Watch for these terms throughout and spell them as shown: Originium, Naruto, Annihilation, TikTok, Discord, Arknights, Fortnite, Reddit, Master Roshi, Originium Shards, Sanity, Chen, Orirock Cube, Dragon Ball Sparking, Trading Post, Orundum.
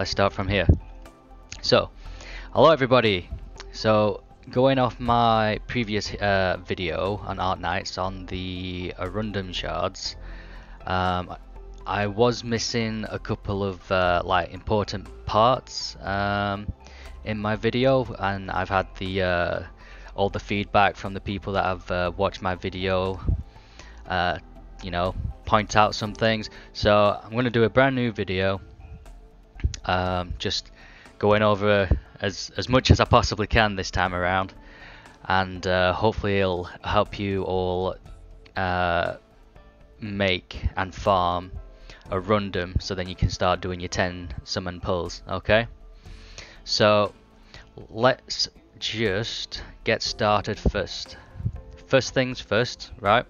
let's start from here. So, hello everybody. So, going off my previous video on Arknights on the Orundum Shards, I was missing a couple of like important parts in my video, and I've had the all the feedback from the people that have watched my video, you know, point out some things. So I'm going to do a brand new video, just going over as much as I possibly can this time around, and hopefully it'll help you all make and farm Orundum, so then you can start doing your 10 summon pulls. Okay, so let's just get started. First things first, right?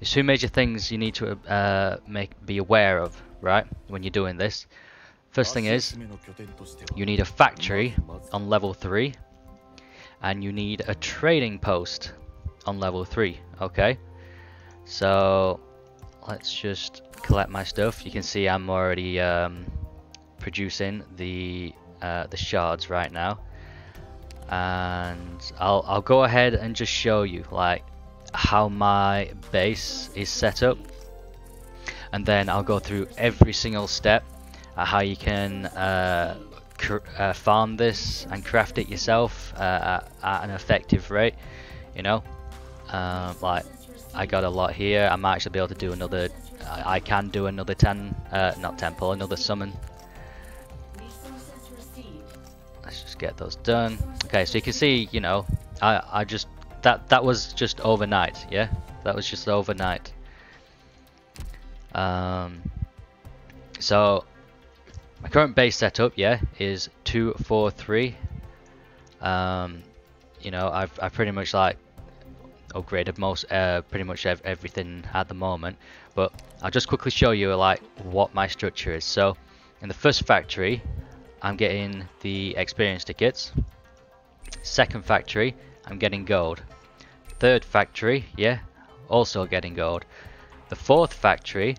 There's two major things you need to be aware of, right, when you're doing this. First thing is, you need a factory on level 3, and you need a trading post on level 3, okay? So, let's just collect my stuff. You can see I'm already producing the shards right now. And I'll go ahead and just show you, like, how my base is set up. And then I'll go through every single step, how you can farm this and craft it yourself at an effective rate, you know. Like, I got a lot here. I might actually be able to do another, I can do another another summon. Let's just get those done. Okay, so you can see, you know, I just, that was just overnight, yeah? That was just overnight. So, my current base setup, yeah, is 2, 4, 3. You know, I've pretty much like upgraded most, pretty much everything at the moment. But I'll just quickly show you like what my structure is. So, in the first factory, I'm getting the experience tickets. Second factory, I'm getting gold. Third factory, yeah, also getting gold. The fourth factory,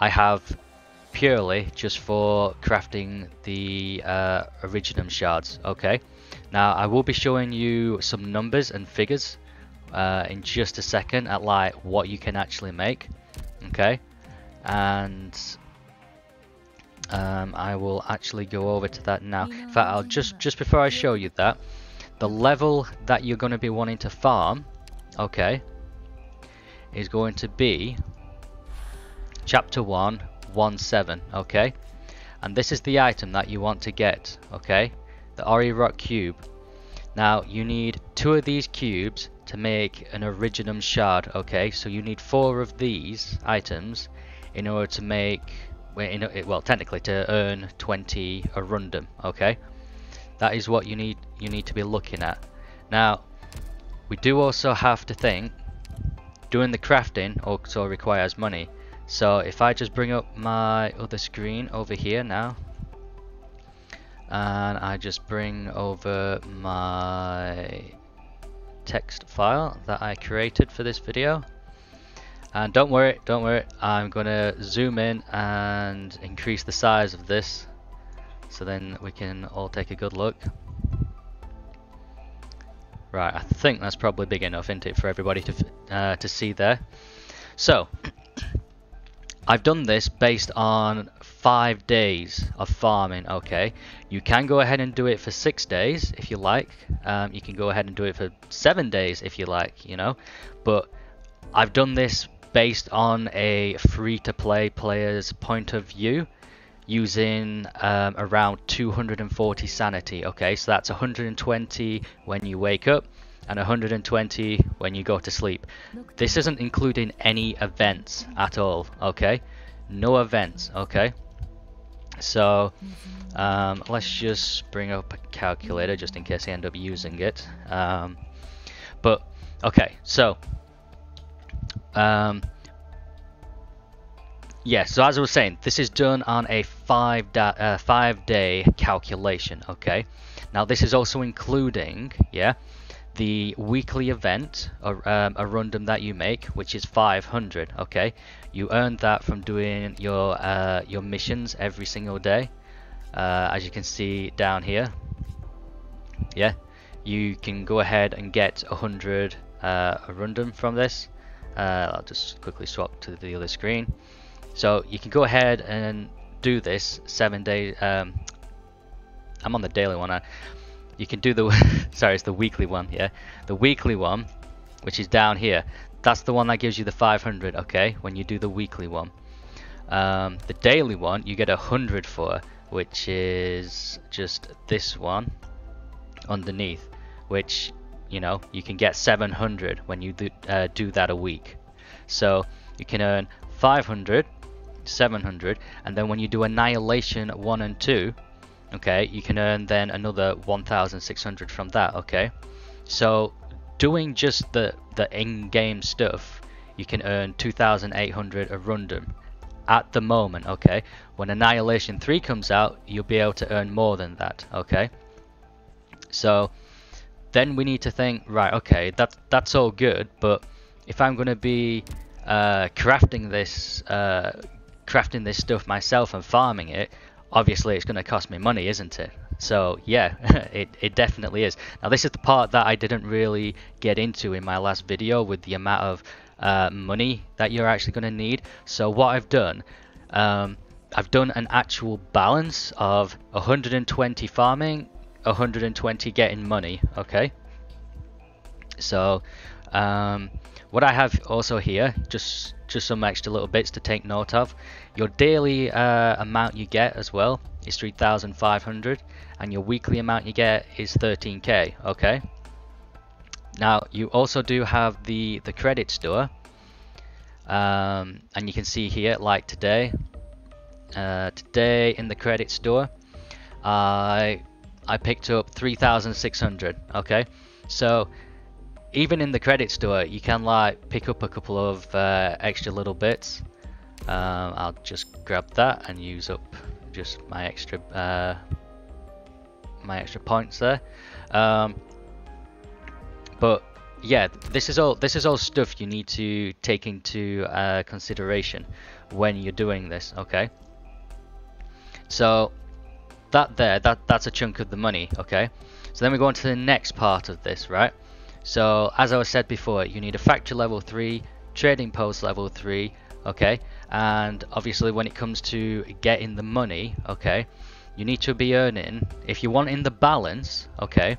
I have purely just for crafting the Originium Shards. Okay, now I will be showing you some numbers and figures in just a second at like what you can actually make. Okay, and I will actually go over to that now. In fact, I'll just before I show you that, the level that you're going to be wanting to farm, okay, is going to be chapter 1, 1-7, okay, and this is the item that you want to get, okay, the Orirock Cube. Now you need 2 of these cubes to make an Originium Shard, okay, so you need 4 of these items in order to make, well, technically to earn 20 Orundum, okay, that is what you need to be looking at. Now we do also have to think, doing the crafting also requires money. So if I just bring up my other screen over here now, and I just bring over my text file that I created for this video, and don't worry, I'm gonna zoom in and increase the size of this so then we can all take a good look. Right, I think that's probably big enough, isn't it, for everybody to see there. So I've done this based on 5 days of farming, okay? You can go ahead and do it for 6 days if you like. You can go ahead and do it for 7 days if you like, you know? But I've done this based on a free-to-play player's point of view using around 240 sanity, okay? So that's 120 when you wake up and 120 when you go to sleep. This isn't including any events at all, okay? No events, okay? So let's just bring up a calculator just in case I end up using it. But okay, so yeah, so as I was saying, this is done on a 5-day calculation, okay? Now this is also including, yeah, the weekly event or Orundum that you make, which is 500, okay? You earn that from doing your missions every single day, as you can see down here. Yeah, you can go ahead and get 100 Orundum from this. I'll just quickly swap to the other screen. So you can go ahead and do this 7 days. I'm on the daily one. You can do the sorry, it's the weekly one. Yeah, the weekly one, which is down here. That's the one that gives you the 500. Okay, when you do the weekly one. The daily one you get 100 for, which is just this one underneath, which, you know, you can get 700 when you do that a week. So you can earn 500, 700, and then when you do Annihilation 1 and 2, okay, you can earn then another 1,600 from that, okay? So doing just the in-game stuff, you can earn 2,800 Orundum at the moment, okay? When Annihilation 3 comes out, you'll be able to earn more than that, okay? So then we need to think, right, okay, that's all good, but if I'm going to be crafting this stuff myself and farming it, obviously it's going to cost me money, isn't it? So yeah, it definitely is. Now this is the part that I didn't really get into in my last video with the amount of money that you're actually going to need. So what I've done an actual balance of 120 farming, 120 getting money, okay? So what I have also here, just some extra little bits to take note of. Your daily amount you get as well is 3,500, and your weekly amount you get is 13k, okay? Now you also do have the credit store, and you can see here, like today in the credit store I picked up 3,600, okay? So even in the credit store you can like pick up a couple of extra little bits. I'll just grab that and use up just my extra points there. But yeah, this is all stuff you need to take into consideration when you're doing this, okay? So that's a chunk of the money, okay? So then we go on to the next part of this, right? So as I said before, you need a factory level 3, trading post level 3, okay? And obviously when it comes to getting the money, okay, you need to be earning, if you want in the balance, okay,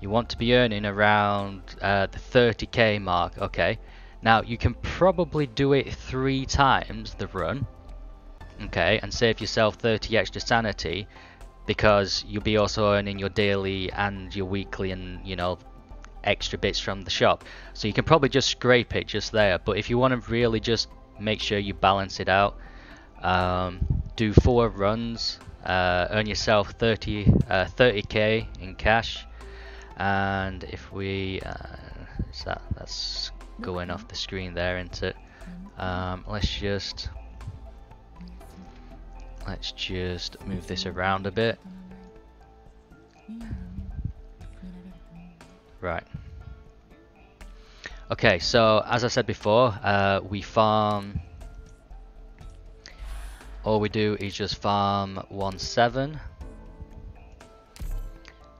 you want to be earning around the 30k mark, okay? Now you can probably do it 3 times the run, okay, and save yourself 30 extra sanity, because you'll be also earning your daily and your weekly and, you know, extra bits from the shop. So you can probably just scrape it just there, but if you want to really just make sure you balance it out, do 4 runs, earn yourself 30k in cash. And if we that's going off the screen there, isn't it? Let's just move this around a bit. Right. Okay, so as I said before, we farm. All we do is just farm 17,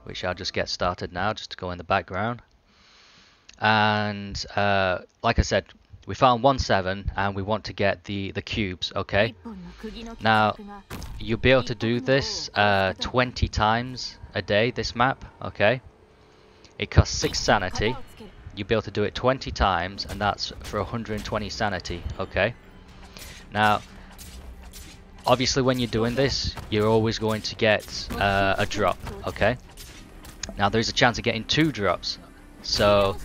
which I'll just get started now, just to go in the background. And like I said, we found 17 and we want to get the cubes, okay? Now you'll be able to do this 20 times a day, this map, okay? It costs 6 sanity. You'll be able to do it 20 times, and that's for 120 sanity, okay? Now obviously when you're doing this, you're always going to get a drop, okay? Now there's a chance of getting 2 drops, so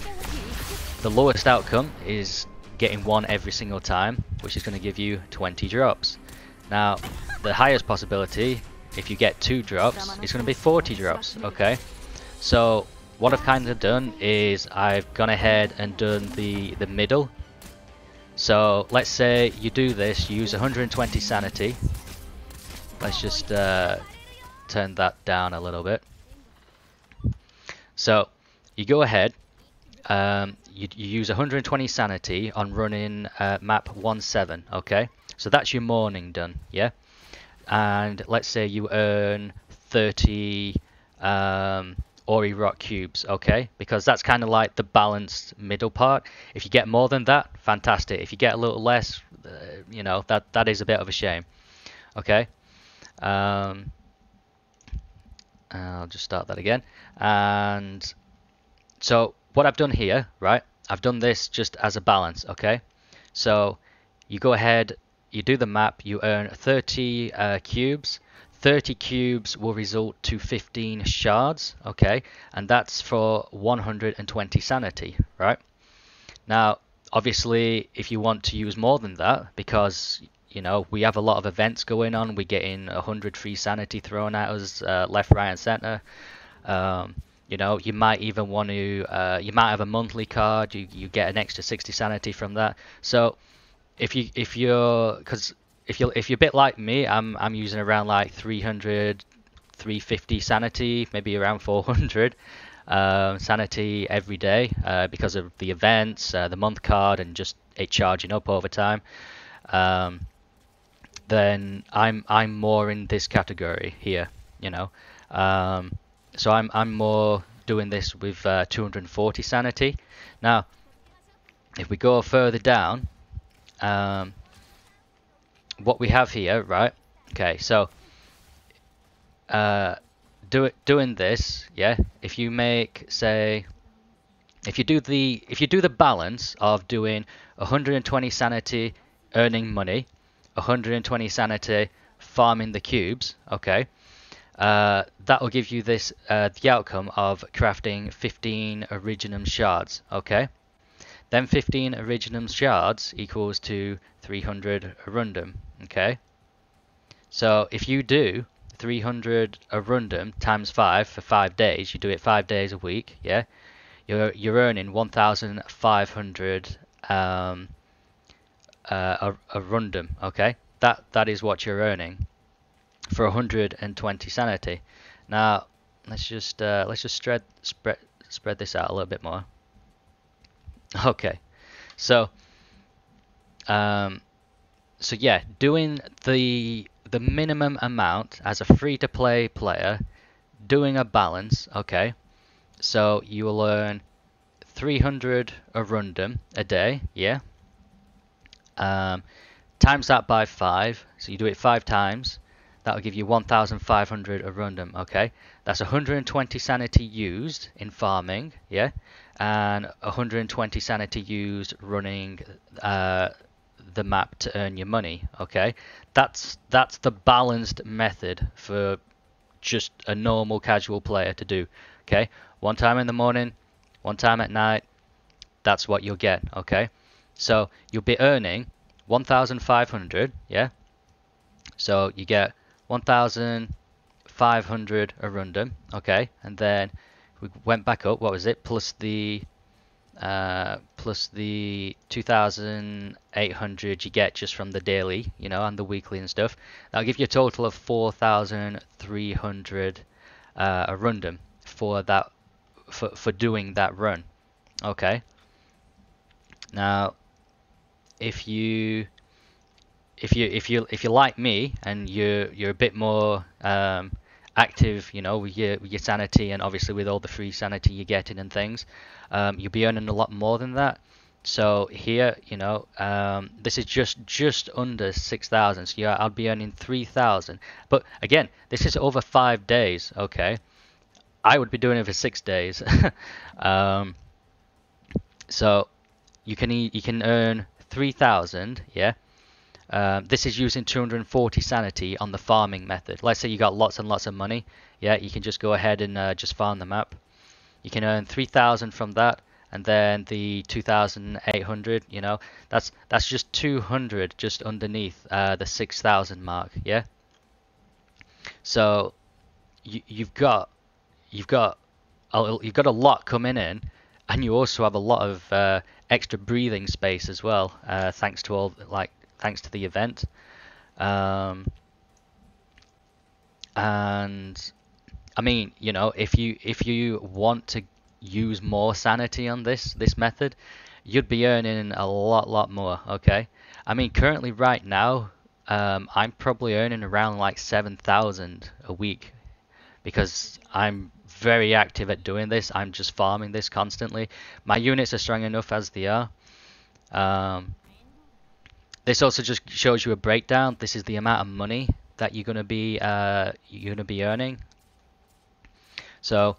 the lowest outcome is getting 1 every single time, which is going to give you 20 drops. Now the highest possibility, if you get 2 drops, it's going to be 40 drops, okay? So what I've kind of done is I've gone ahead and done the middle. So let's say you do this, you use 120 sanity. Let's just turn that down a little bit. So you go ahead, you use 120 sanity on running map 17, okay? So that's your morning done, yeah? and let's say you earn 30 Orirock cubes, okay? Because that's kind of like the balanced middle part. If you get more than that, fantastic. If you get a little less, you know, that is a bit of a shame, okay? I'll just start that again. And so what I've done here, right, I've done this just as a balance, okay? So you go ahead, you do the map, you earn 30 cubes. 30 cubes will result to 15 shards, okay? And that's for 120 sanity, right? Now, obviously, if you want to use more than that, because, you know, we have a lot of events going on, we're getting 100 free sanity thrown at us, left, right, and center. You know, you might even want to, you might have a monthly card, you get an extra 60 sanity from that. So, if you're a bit like me, I'm using around like 300, 350 sanity, maybe around 400 sanity every day because of the events, the month card, and just it charging up over time. Then I'm more in this category here, you know. So I'm more doing this with 240 sanity. Now, if we go further down. What we have here, right? Okay, so doing this, yeah. If you make, say, if you do the balance of doing 120 sanity, earning money, 120 sanity, farming the cubes, okay, that will give you this the outcome of crafting 15 Originium Shards, okay. Then 15 Originium Shards equals to 300 Orundum, okay? So if you do 300 Orundum times 5 for 5 days, you do it 5 days a week, yeah? You're earning 1,500 Orundum, okay? That is what you're earning for 120 sanity. Now, let's just spread this out a little bit more. Okay, so yeah, doing the minimum amount as a free-to-play player, doing a balance, okay, so you will earn 300 Orundum a day, yeah, times that by 5, so you do it 5 times, that will give you 1,500 Orundum, okay, that's 120 sanity used in farming, yeah, and 120 sanity used running the map to earn your money, okay? That's the balanced method for just a normal casual player to do, okay? One time in the morning, one time at night, that's what you'll get, okay? So you'll be earning 1,500, yeah? So you get 1,500 Orundum, okay? And then we went back up, what was it, plus the 2,800 you get just from the daily, you know, and the weekly and stuff. That'll give you a total of 4,300 Orundum for that, for doing that run, okay? Now, if you're like me and you're a bit more active, you know, with your sanity, and obviously with all the free sanity you're getting and things, you'll be earning a lot more than that. So here, you know, this is just under 6,000. So yeah, I'll be earning 3,000. But again, this is over 5 days. Okay, I would be doing it for 6 days. So you can earn 3,000. Yeah. This is using 240 sanity on the farming method. Let's say you got lots and lots of money. Yeah, you can just go ahead and just farm the map. You can earn 3,000 from that, and then the 2,800. You know, that's just 200 just underneath the 6,000 mark. Yeah. So you've got a lot coming in, and you also have a lot of extra breathing space as well, thanks to all thanks to the event, and I mean, you know, if you want to use more sanity on this method, you'd be earning a lot more. Okay, I mean, currently right now, I'm probably earning around like 7,000 a week because I'm very active at doing this. I'm just farming this constantly. My units are strong enough as they are. This also just shows you a breakdown. This is the amount of money that you're gonna be earning. So,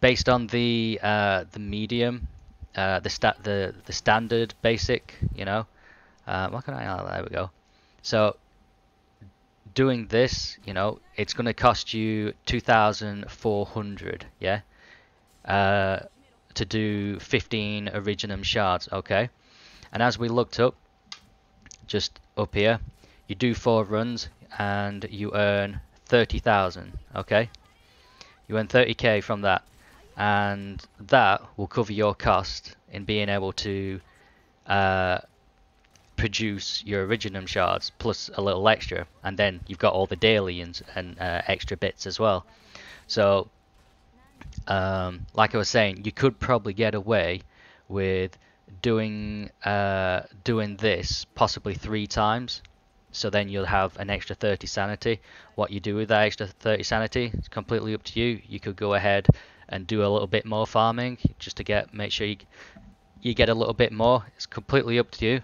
based on the medium, the standard basic, you know, what can I? Oh, there we go. So, doing this, you know, it's gonna cost you 2,400, yeah, to do 15 Originium Shards, okay. And as we looked up, just up here, you do 4 runs and you earn 30,000, okay. You earn 30k from that, and that will cover your cost in being able to produce your Originium Shards plus a little extra, and then you've got all the daily and extra bits as well. So like I was saying, you could probably get away with doing this possibly 3 times, so then you'll have an extra 30 sanity. What you do with that extra 30 sanity is completely up to you. You could go ahead and do a little bit more farming just to make sure you get a little bit more. It's completely up to you.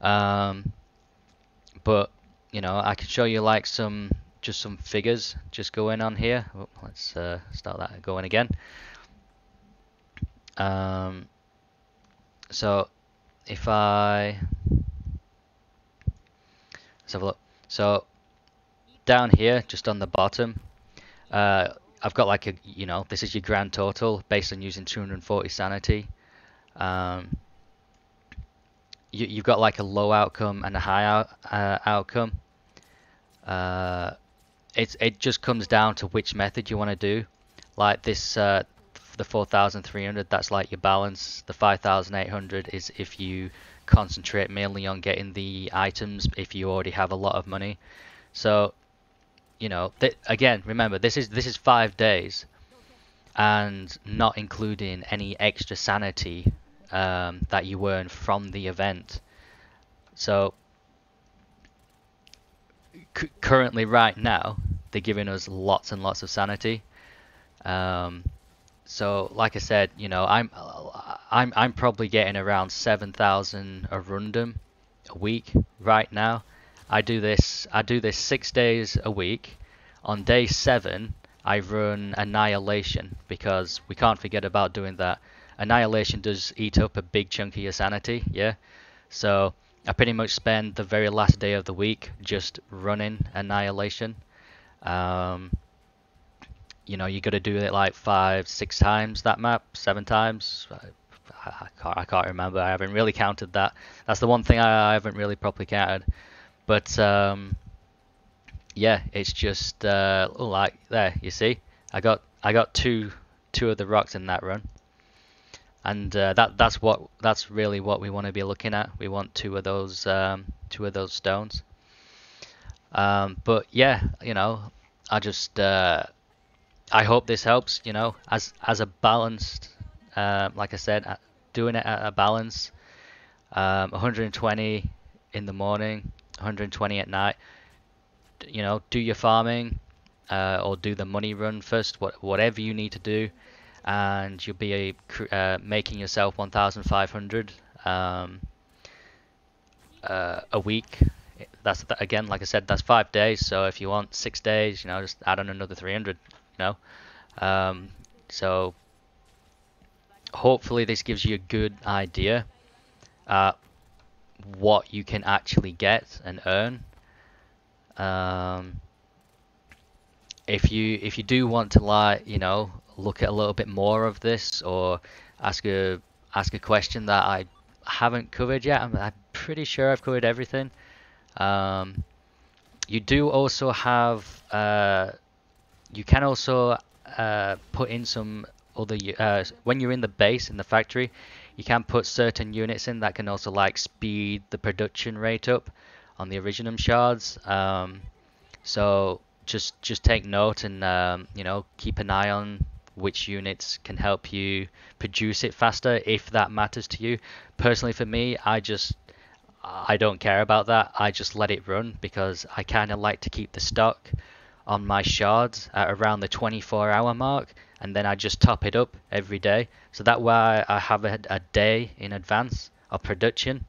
But you know, I could show you like some figures just going on here. Oh, let's start that going again. So if let's have a look. So down here, just on the bottom, I've got like you know, this is your grand total based on using 240 sanity. You've got like a low outcome and a high outcome. It just comes down to which method you want to do. Like this, the 4,300, that's like your balance. The 5,800 is if you concentrate mainly on getting the items if you already have a lot of money. So, you know, again, remember, this is 5 days, and not including any extra sanity that you earn from the event. So currently, right now, they're giving us lots and lots of sanity. So, like I said, you know, I'm probably getting around 7,000 Orundum a week right now. I do this 6 days a week. On day 7, I run Annihilation, because we can't forget about doing that. Annihilation does eat up a big chunk of your sanity, yeah. So I pretty much spend the very last day of the week just running Annihilation. You know, you got to do it like 5, 6 times that map, 7 times. I can't remember. I haven't really counted that. That's the one thing I haven't really properly counted. But yeah, it's just like there. You see, I got two of the rocks in that run. And that's really what we want to be looking at. We want two of those stones. But yeah, you know, I just I hope this helps. You know, as a balanced, like I said, doing it at a balance, 120 in the morning, 120 at night. You know, do your farming, or do the money run first. Whatever you need to do. And you'll be making yourself 1,500 a week. That's again, like I said, that's 5 days. So if you want 6 days, you know, just add on another 300. You know, so hopefully this gives you a good idea what you can actually get and earn. If you do want to, like, you know, look at a little bit more of this, or ask a question that I haven't covered yet, I'm pretty sure I've covered everything. You do also have you can also put in some other when you're in the base in the factory, you can put certain units in that can also like speed the production rate up on the Originium Shards. So just take note, and you know, keep an eye on which units can help you produce it faster, if that matters to you. Personally, for me, I don't care about that. I just let it run because I kind of like to keep the stock on my shards at around the 24-hour mark, and then I just top it up every day. So that way I have a day in advance of production.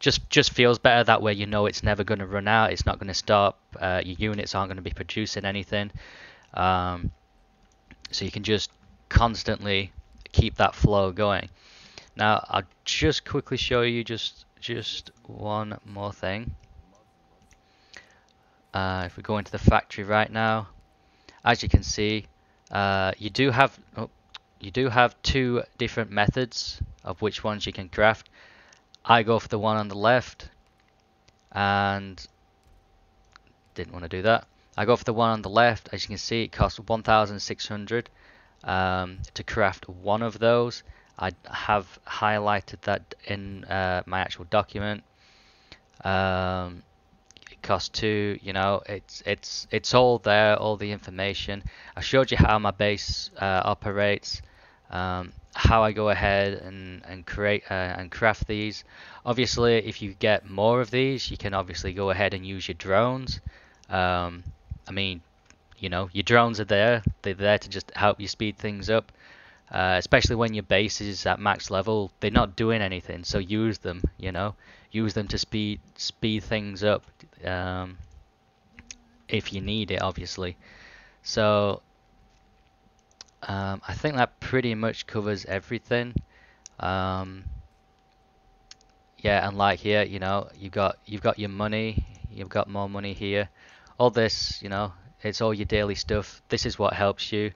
Just feels better that way. You know it's never going to run out. It's not going to stop. Your units aren't going to be producing anything. So you can just constantly keep that flow going. Now I'll just quickly show you just one more thing. If we go into the factory right now, as you can see, you do have two different methods of which ones you can craft. I go for the one on the left, and didn't want to do that. I go for the one on the left. As you can see, it costs 1,600 to craft one of those. I have highlighted that in my actual document. It costs two, you know, it's all there, all the information. I showed you how my base operates, how I go ahead and create and craft these. Obviously, if you get more of these, you can obviously go ahead and use your drones. I mean, you know, your drones are there. They're there to just help you speed things up. Especially when your base is at max level, they're not doing anything, so use them, you know, use them to speed things up if you need it, obviously. So I think that pretty much covers everything. Yeah, and like here, you know, you've got your money, you've got more money here, all this, you know, it's all your daily stuff. This is what helps you.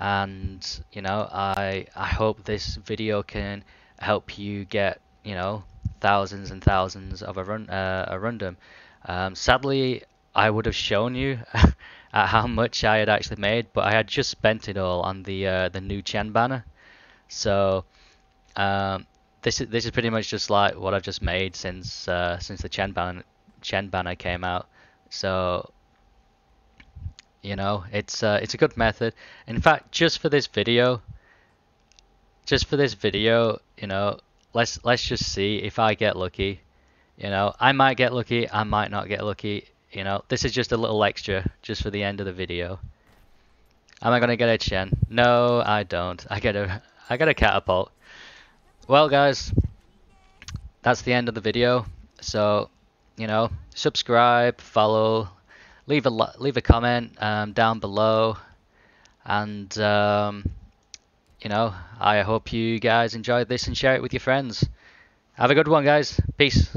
And you know, I hope this video can help you get, you know, thousands and thousands of Orundum. Sadly, I would have shown you at how much I had actually made, but I had just spent it all on the new Chen banner. So this is pretty much just like what I've just made since the Chen banner came out. So you know, it's a good method. In fact, just for this video, you know, let's just see if I get lucky. You know, I might get lucky, I might not get lucky. You know, this is just a little extra, just for the end of the video. Am I gonna get a Chen? No, I don't. I get a catapult. Well, guys, that's the end of the video. So, you know, subscribe, follow. Leave a comment down below, and you know, I hope you guys enjoyed this and share it with your friends. Have a good one, guys. Peace.